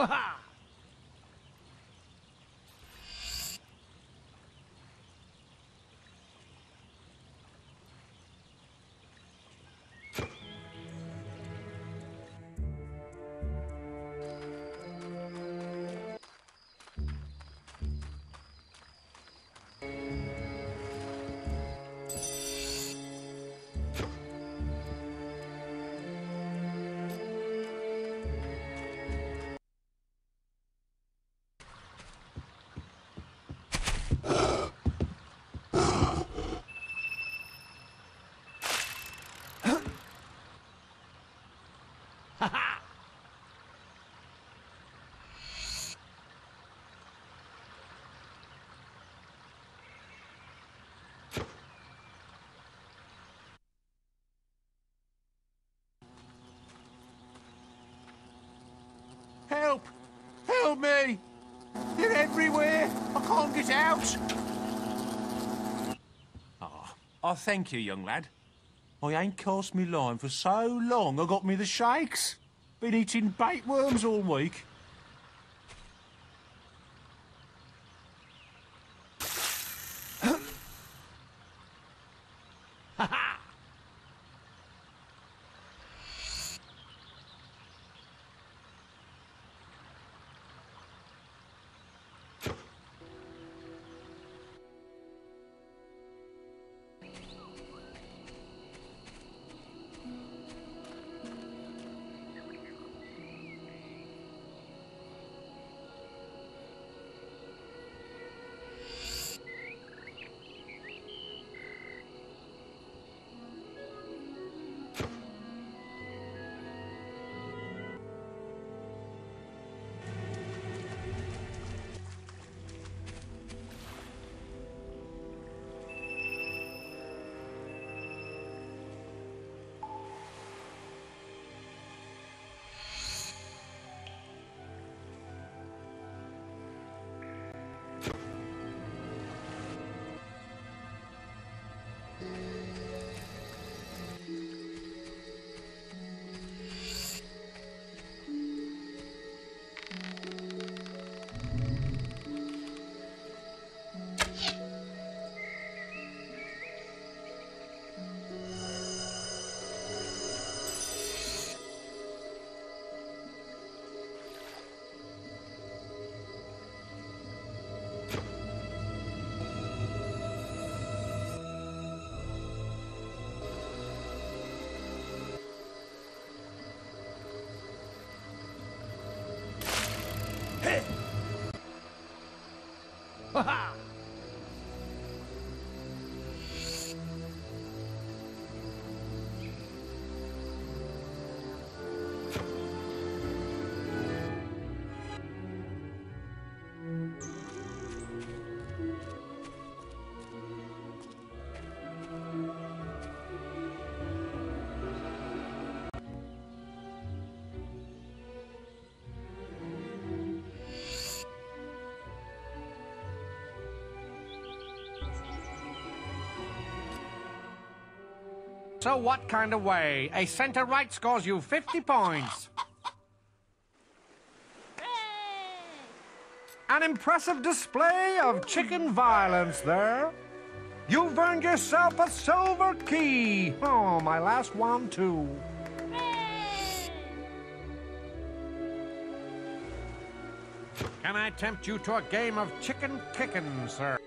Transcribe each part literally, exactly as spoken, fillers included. Ha ha! Help! Help me! They're everywhere! I can't get out! Ah, oh, oh, thank you, young lad. I ain't cast me line for so long, I got me the shakes. Been eating bait worms all week. Ha So what kind of way? A centre right scores you fifty points. An impressive display of chicken violence there. You've earned yourself a silver key. Oh, my last one too. Can I tempt you to a game of chicken kickin', sir?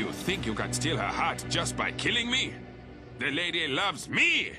You think you can steal her heart just by killing me? The lady loves me!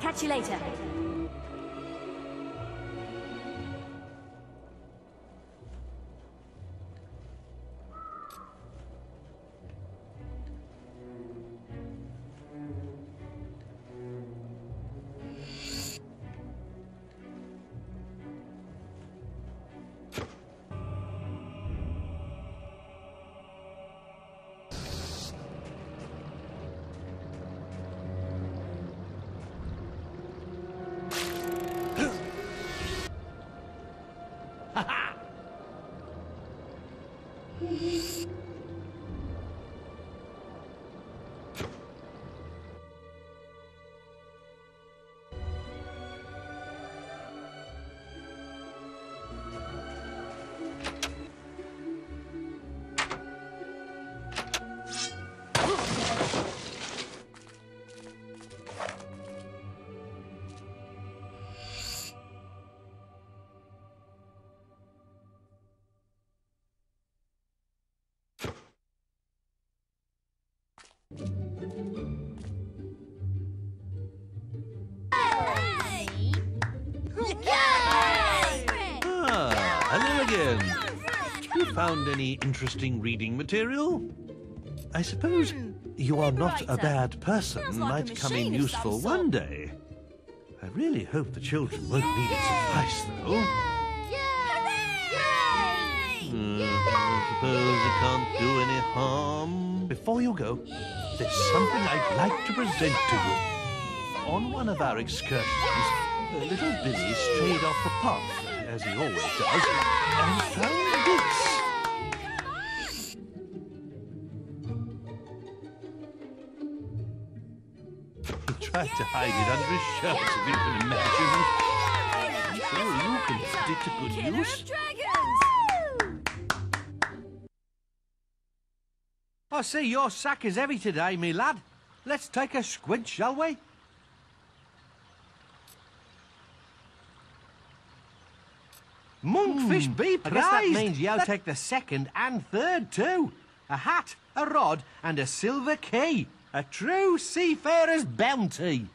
Catch you later. Found any interesting reading material? I suppose you are not a bad person might come in useful one day. I really hope the children won't need its advice, though. Uh, I suppose it can't do any harm. Before you go, there's something I'd like to present to you. On one of our excursions, little Billy strayed off the path, as he always does, and found this. Tried to hide it under his shirt, yeah, if you can imagine. Yeah, so you can put it to good Killer use. Dragons. I see your sack is heavy today, me lad. Let's take a squint, shall we? Monkfish mm. be praised. I guess that means you'll that... take the second and third too. A hat, a rod, and a silver key. A true seafarer's bounty.